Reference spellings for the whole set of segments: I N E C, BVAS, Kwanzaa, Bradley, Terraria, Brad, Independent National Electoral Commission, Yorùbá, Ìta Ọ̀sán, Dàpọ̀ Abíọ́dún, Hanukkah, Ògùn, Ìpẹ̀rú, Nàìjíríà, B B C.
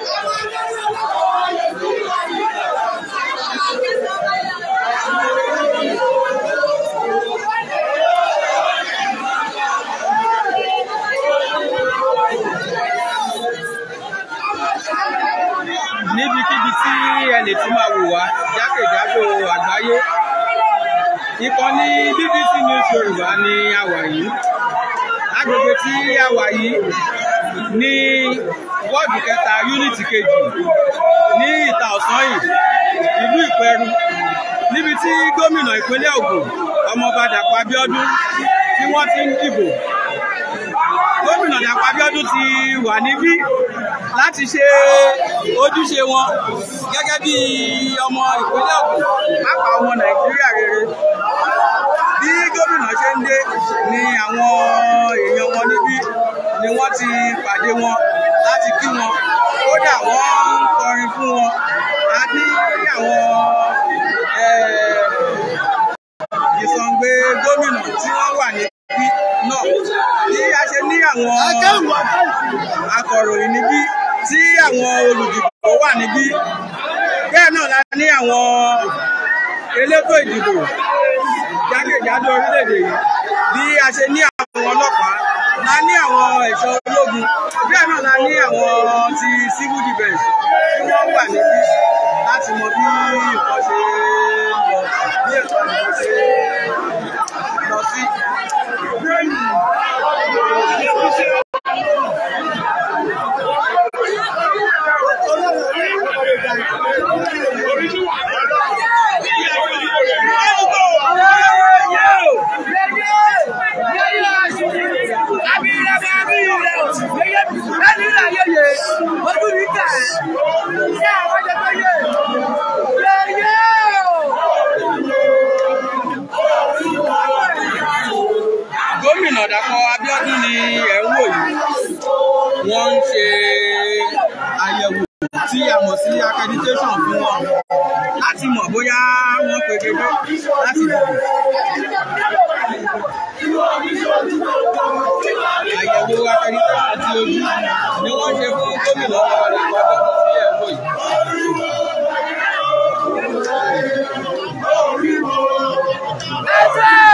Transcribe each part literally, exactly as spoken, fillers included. Níbikíbi tí ẹni tí máa wò wá jákèjádò àgbáyé, ìkànnì B B C News Yorùbá ni a wà yìí. Agbègbè tí a wà yìí ní wọ́ọ̀dù kẹta yúnítì kejì ní Ìta Ọ̀sán yìí, ìlú Ìpẹ̀rú, níbi tí gómìnà ìpínlẹ̀ Ògùn ọmọọba Dàpọ̀ Abíọ́dún tí wọ́n ti ń dìbò. Gómìnà Dàpọ̀ Abíọ́dún ti wà níbí láti ṣe ojúṣe wọn gẹ́gẹ́ bí ọmọ ìpínlẹ̀ Ògùn pàápàá ọmọ Nàìjíríà rere. Bí gómìnà ṣe ń dé ni àwọn èèyàn wọn níbí ni wọ́n ti pàdé wọn láti kí wọn. Kódà wọ́n ń kọrin fún wọn. A ní àwọn ìsọ̀ǹgbé gómìnà tí wọ́n wà níbí náà. Bí a ṣe ní àwọn akọ̀ròyìn níbí tí àwọn olùdìbò wà níbí. Bẹ́ẹ̀ náà la ní àwọn elétò ìdìbò jákèjádò orílẹ̀-èdè yìí. Bí a ṣe ní àwọn ọlọ́pàá, la ní àwọn ẹ̀ṣọ́ ológun. Bẹ́ẹ̀ náà la ní àwọn ti civil defence tí wọ́n wà níbí láti mọ bí nǹkan ṣe lọ, bí nǹkan ṣe lọ sí. Gómìnà Dàpọ̀ Abíọ́dún ni ẹ̀ ń wò yìí. Wọ́n ń ṣe àyẹ̀wò tí a mọ̀ sí accreditation fún wọn láti mọ̀ bóyá wọ́n pé gbogbo láti lè. Àyẹ̀wò accreditation ti ojú ni wọ́n ṣe fún gómìnà Dàpọ̀ Abíọ́dún sí ẹ̀ ń wò yìí.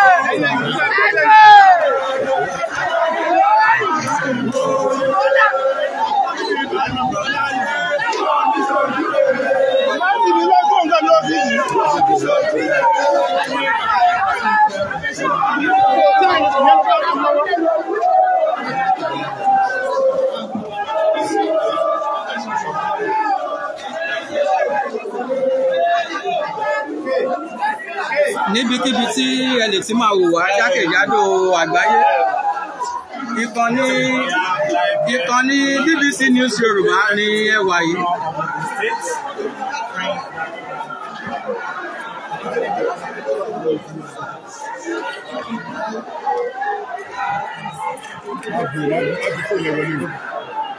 Níbikíbi tí ẹ lè ti máa wò wá jákèjádò àgbáyé, ìkànnì ìkànnì B B C News Yorùbá ni ẹ wà yìí.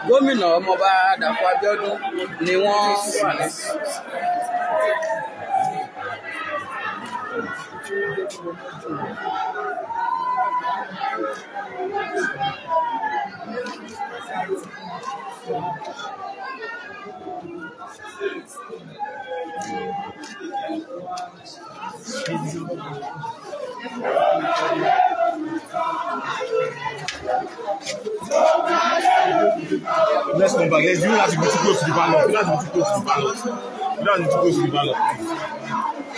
Gómìnà ọmọọba Dàpọ̀ Abíọ́dún ni wọ́n wà ní. Let's come back. Let's do that to go too close to the ballot. That's too close to the ballot. That's too close to the ballot. Gómìnà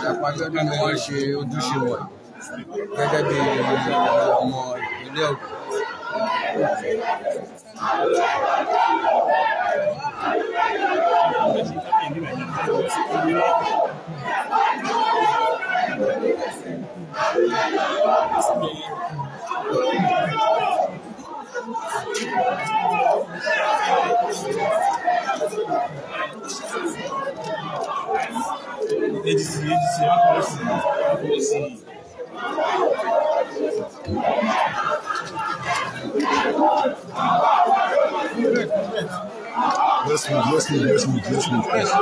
Dàpọ̀ Abíọ́dún ni wọ́n ṣe ojúṣe wọn gẹ́gẹ́ bí ọmọ ìpínlẹ̀ Ògùn. Thank you. Let's move, let's move, let's move, let's move first.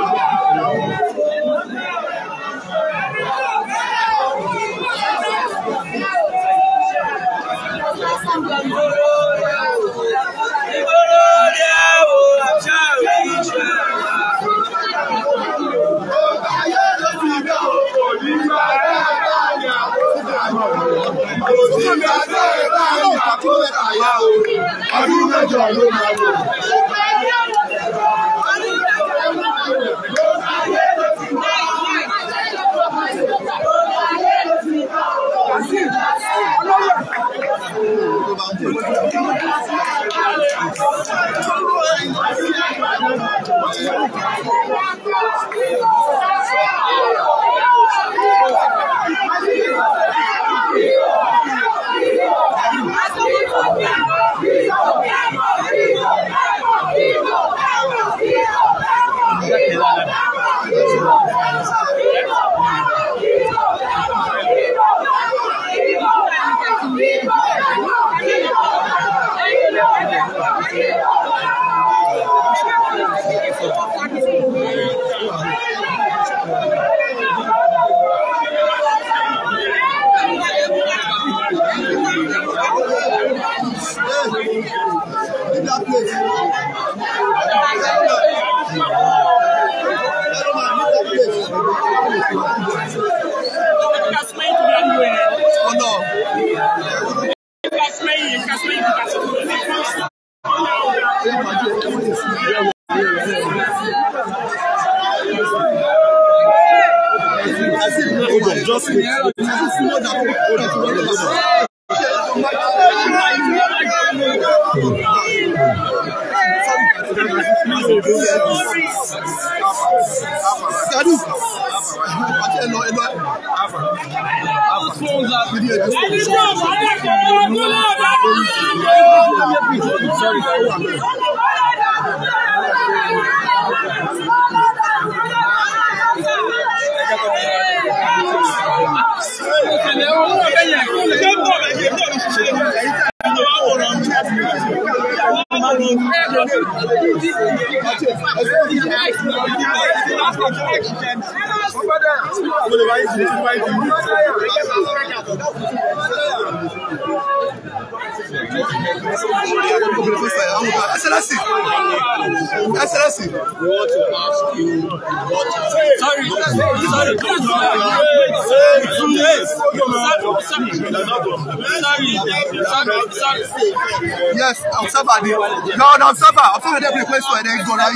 Yes, I'm sorry. No, no, I'm sorry. I'm sorry. They request for they go like.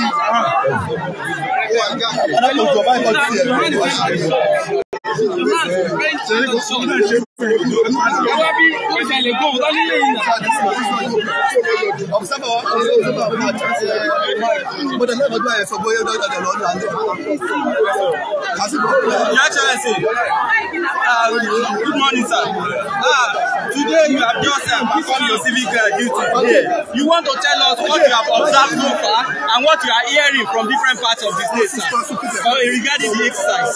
I'm sorry. But never buy for boy that good morning, sir. Today you have just uh, performed your civic uh, duty. Okay. You want to tell us what okay. you have observed so far and what you are hearing from different parts of the state uh, regarding the exercise.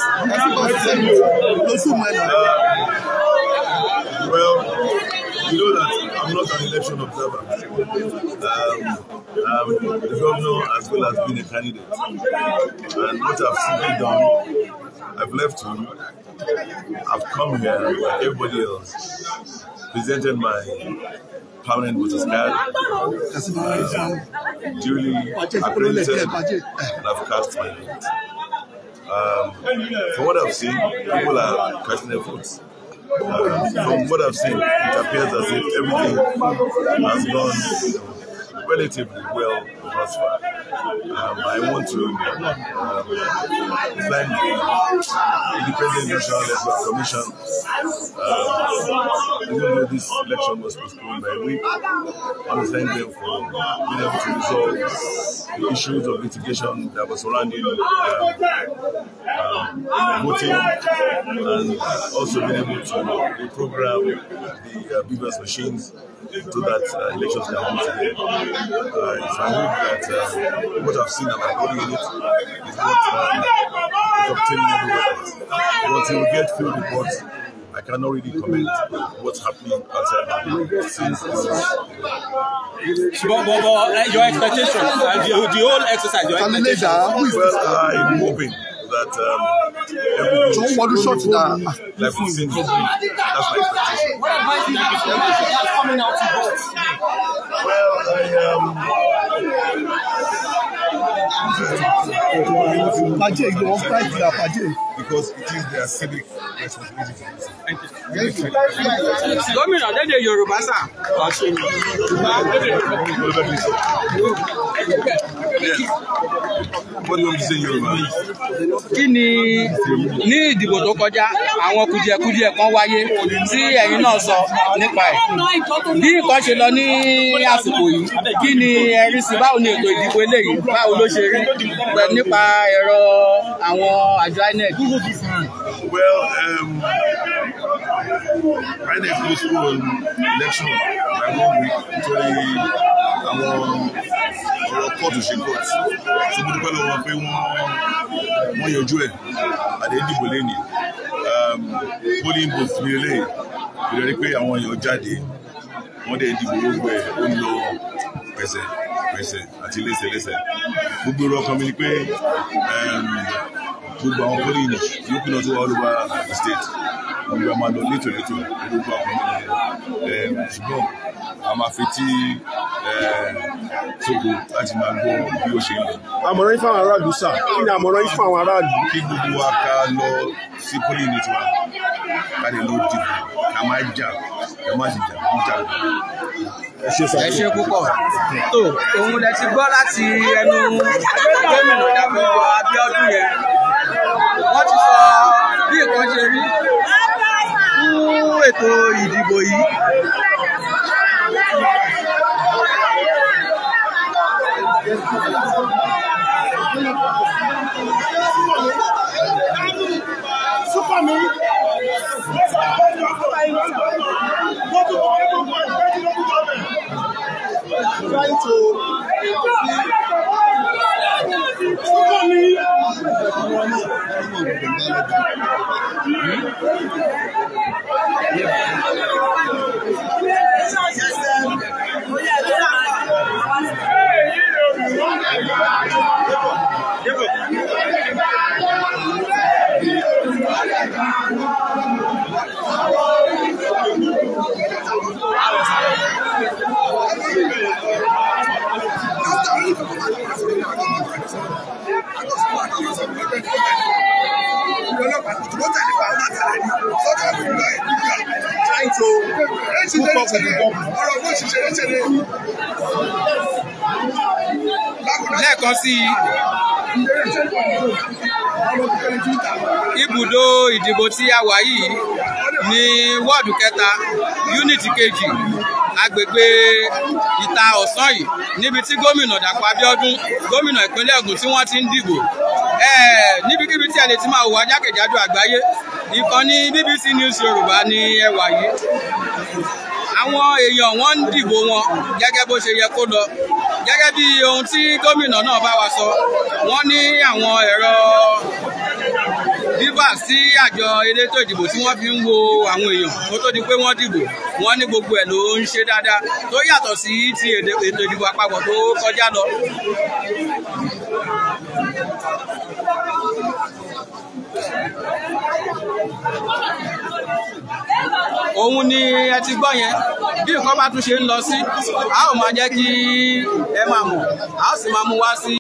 Well, you know that I'm not an election observer. Um, um, the governor as well has been a candidate. And what I've simply done, I've left him, I've come here like everybody else. Presented my permanent voters card, um, duly accredited, and I've cast my vote. Um, from what I've seen, people are casting their votes. Um, from what I've seen, it appears as if everything has gone relatively well thus far. Um, I want to um, thank the Independent National Electoral Commission. Uh, even though this election was postponed by a week, I want to thank them for being able to resolve the issues of litigation that was surrounding um, Um, voting, and uh, also being able to reprogram the uh, B V A S machines so that uh, elections can happen today. Uh, it's my hope that uh, what I've seen and my body in it is not obtaining everywhere. Until we get field reports, I cannot really comment what's happening outside since this. But, but, but your expectations, uh, the, the whole exercise, your expectations. Well, I'm hoping that um, every John should shot that. Like we've seen this week. That's my expectation. What advice do you have for people that's coming out to vote? Well, I um because it is their civic responsibility. Thank you. Thank you. Governor, let the Yoruba sir. What do you want to say in Yoruba? Kini ni ìdìbò tó kọjá àwọn kùdìẹ̀kùdìẹ̀ kan wáyé tí ẹ̀yin náà sọ nípa ẹ̀. Bí nǹkan ṣe lọ ní àsìkò yìí, kí ni ẹ rí sí báwo ni ètò ìdìbò eléyìí, báwo ló ṣe rí pẹ̀lú nípa ẹ̀rọ àwọn àjọ I N E C. Well, um, I N E C postponed election by one week nítorí àwọn kóòtù ṣe kóòtù tó bó dúpẹ́ lọ́wọ́ pé wọ́n yọjú ẹ̀ àdé ìdìbò lẹ́ni polling booth ní ilé ìrẹ́rí pé àwọn èèyàn jáde wọ́n dẹ̀ ìdìbò gbogbo ẹ̀ ó ń lọ pẹ̀sẹ̀ pẹ̀sẹ̀ àti lẹ́sẹ̀lẹ́sẹ̀ gbogbo ìrọ̀ kan mi ni pé gbogbo àwọn polling yóò pinnu tó wà lóba the state gbogbo àwọn àlọ́ létò létò gbogbo àwọn ọmọ ṣùgbọ́n a máa fi tí sóko láti máa gbọ́ bí ó ṣe ń lọ. Àmọ̀ràn yín fáwọn aráàlú sà, kí ni àmọ̀ràn yín fáwọn aráàlú? Kí gbogbo wa ká lọ sí polling ní tiwa, ká lè lọ dìbò, ká máa jà, ká máa sì jà, ká jà. Ẹ ṣe púpọ̀. Tó òun lẹ ti gbọ́ láti ẹnu gómìnà Dàpọ̀ Abíọ́dún yẹn. Wọ́n ti sọ bí nǹkan ṣe rí fún ètò ìdìbò yìí. Trying to lẹ́ẹ̀kan sí ibùdó ìdìbò tí a wà yìí ní wọ́ọ̀dù kẹta yúnítì kejì agbègbè Ìta Ọ̀sán yìí níbi tí gómìnà Dàpọ̀ Abíọ́dún gómìnà ìpínlẹ̀ Ògùn tí wọ́n ti ń dìbò níbikíbi tí ẹ lè ti máa wò jákèjádò àgbáyé ìkànnì B B C News Yorùbá ni ẹ wà yìí. Àwọn èèyàn wọn ń dìbò wọn gẹ́gẹ́ bó ṣe yẹ kó lọ gẹ́gẹ́ bí ohun tí gómìnà náà bá wa sọ wọ́n ní àwọn ẹ̀rọ B V A S sí àjọ elétò ìdìbò tí wọ́n fi ń wo àwọn èèyàn kó tó di pé wọ́n dìbò wọ́n ní gbogbo ẹ̀ ló ń ṣe dáadáa tó yàtọ̀ sí ti ètò ìdìbò àpapọ̀ tó kọjá lọ. Òun ni ẹ ti gbọ́ yẹn bí nǹkan bá tún ṣe ń lọ sí a ó máa jẹ́ kí ẹ máa mọ̀ a ó sì máa mú wá sí.